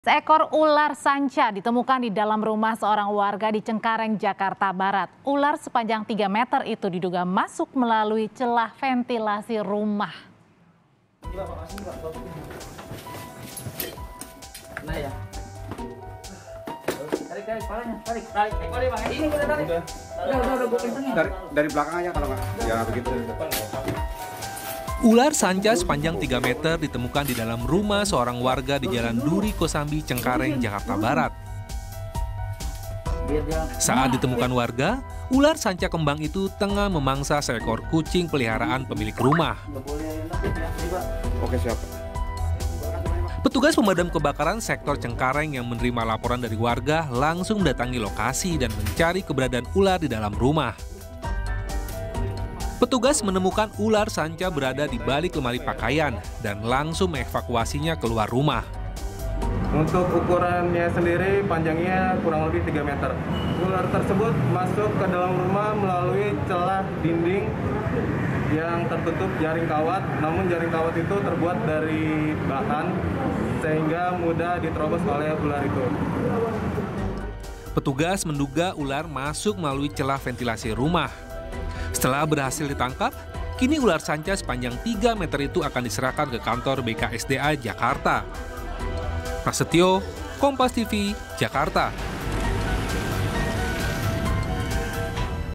Seekor ular sanca ditemukan di dalam rumah seorang warga di Cengkareng, Jakarta Barat. Ular sepanjang 3 meter itu diduga masuk melalui celah ventilasi rumah. Dari belakang aja kalau nggak. Ya begitu. Ular sanca sepanjang 3 meter ditemukan di dalam rumah seorang warga di Jalan Duri Kosambi, Cengkareng, Jakarta Barat. Saat ditemukan warga, ular sanca kembang itu tengah memangsa seekor kucing peliharaan pemilik rumah. Petugas pemadam kebakaran sektor Cengkareng yang menerima laporan dari warga langsung mendatangi lokasi dan mencari keberadaan ular di dalam rumah. Petugas menemukan ular sanca berada di balik lemari pakaian dan langsung mengevakuasinya keluar rumah. Untuk ukurannya sendiri panjangnya kurang lebih 3 meter. Ular tersebut masuk ke dalam rumah melalui celah dinding yang tertutup jaring kawat. Namun jaring kawat itu terbuat dari batan sehingga mudah diterobos oleh ular itu. Petugas menduga ular masuk melalui celah ventilasi rumah. Setelah berhasil ditangkap, kini ular sanca sepanjang 3 meter itu akan diserahkan ke kantor BKSDA Jakarta. Prasetyo, Kompas TV, Jakarta.